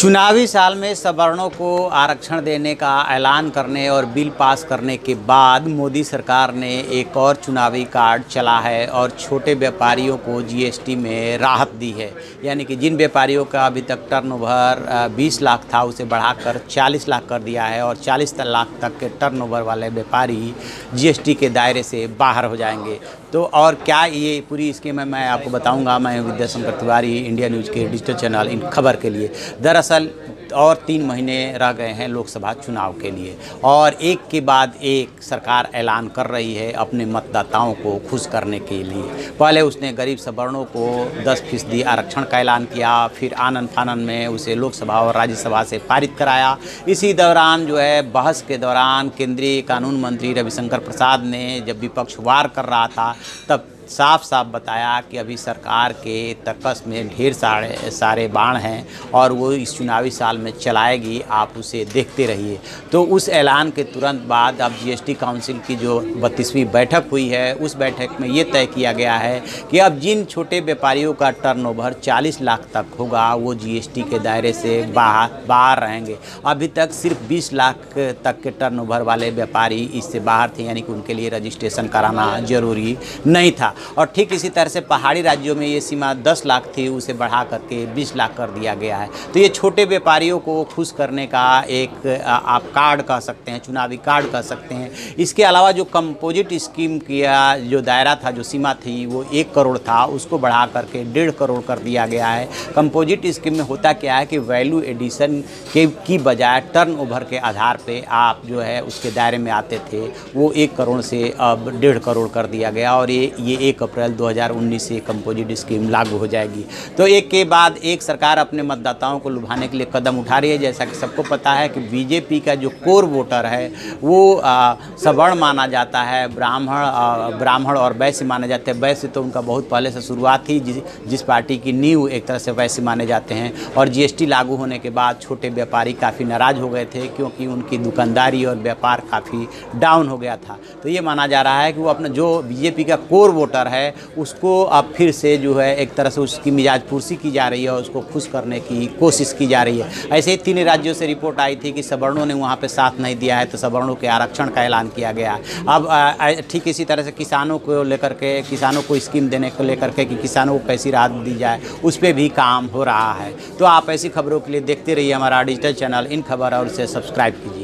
चुनावी साल में सवर्णों को आरक्षण देने का ऐलान करने और बिल पास करने के बाद मोदी सरकार ने एक और चुनावी कार्ड चला है और छोटे व्यापारियों को जीएसटी में राहत दी है। यानी कि जिन व्यापारियों का अभी तक टर्नओवर 20 लाख था उसे बढ़ाकर 40 लाख कर दिया है और 40 लाख तक के टर्नओवर वाले व्यापारी जीएसटी के दायरे से बाहर हो जाएंगे। तो और क्या ये पूरी स्कीम है, मैं आपको बताऊँगा। मैं विद्याशंकर तिवारी, इंडिया न्यूज़ के डिजिटल चैनल इन खबर के लिए। दरअसल और 3 महीने रह गए हैं लोकसभा चुनाव के लिए और एक के बाद एक सरकार ऐलान कर रही है अपने मतदाताओं को खुश करने के लिए। पहले उसने गरीब सवर्णों को 10% आरक्षण का ऐलान किया, फिर आनन फानन में उसे लोकसभा और राज्यसभा से पारित कराया। इसी दौरान जो है बहस के दौरान केंद्रीय कानून मंत्री रविशंकर प्रसाद ने जब विपक्ष वार कर रहा था तब साफ साफ बताया कि अभी सरकार के तकस में ढेर सारे बाण हैं और वो इस चुनावी साल में चलाएगी, आप उसे देखते रहिए। तो उस ऐलान के तुरंत बाद अब जीएसटी काउंसिल की जो 32वीं बैठक हुई है उस बैठक में ये तय किया गया है कि अब जिन छोटे व्यापारियों का टर्नओवर 40 लाख तक होगा वो जीएसटी के दायरे से बाहर रहेंगे। अभी तक सिर्फ 20 लाख तक के टर्नओवर वाले व्यापारी इससे बाहर थे, यानी कि उनके लिए रजिस्ट्रेशन कराना ज़रूरी नहीं था। और ठीक इसी तरह से पहाड़ी राज्यों में ये सीमा 10 लाख थी, उसे बढ़ा करके 20 लाख कर दिया गया है। तो ये छोटे व्यापारियों को खुश करने का एक आप कार्ड कह सकते हैं, चुनावी कार्ड कह सकते हैं। इसके अलावा जो कंपोजिट स्कीम किया जो दायरा था, जो सीमा थी वो 1 करोड़ था, उसको बढ़ा करके 1.5 करोड़ कर दिया गया है। कंपोजिट स्कीम में होता क्या है कि वैल्यू एडिशन की बजाय टर्नओवर के आधार पर आप जो है उसके दायरे में आते थे, वो 1 करोड़ से अब 1.5 करोड़ कर दिया गया और ये 1 अप्रैल 2019 से कंपोजिट स्कीम लागू हो जाएगी। तो एक के बाद एक सरकार अपने मतदाताओं को लुभाने के लिए कदम उठा रही है। जैसा कि सबको पता है कि बीजेपी का जो कोर वोटर है वो सवर्ण माना जाता है, ब्राह्मण और वैश्य माने जाते हैं। वैश्य तो उनका बहुत पहले से शुरुआत थी, जिस पार्टी की नींव एक तरह से वैश्य माने जाते हैं। और जीएसटी लागू होने के बाद छोटे व्यापारी काफ़ी नाराज़ हो गए थे क्योंकि उनकी दुकानदारी और व्यापार काफ़ी डाउन हो गया था। तो ये माना जा रहा है कि वो अपना जो बीजेपी का कोर वोटर है उसको अब फिर से जो है एक तरह से उसकी मिजाजपूर्सी की जा रही है और उसको खुश करने की कोशिश की जा रही है। ऐसे ही 3 राज्यों से रिपोर्ट आई थी कि सवर्णों ने वहाँ पे साथ नहीं दिया है तो सवर्णों के आरक्षण का ऐलान किया गया। अब ठीक इसी तरह से किसानों को लेकर के, किसानों को स्कीम देने को लेकर के कि किसानों को कैसी राहत दी जाए, उस पर भी काम हो रहा है। तो आप ऐसी खबरों के लिए देखते रहिए हमारा डिजिटल चैनल इन खबर और उसे सब्सक्राइब कीजिए।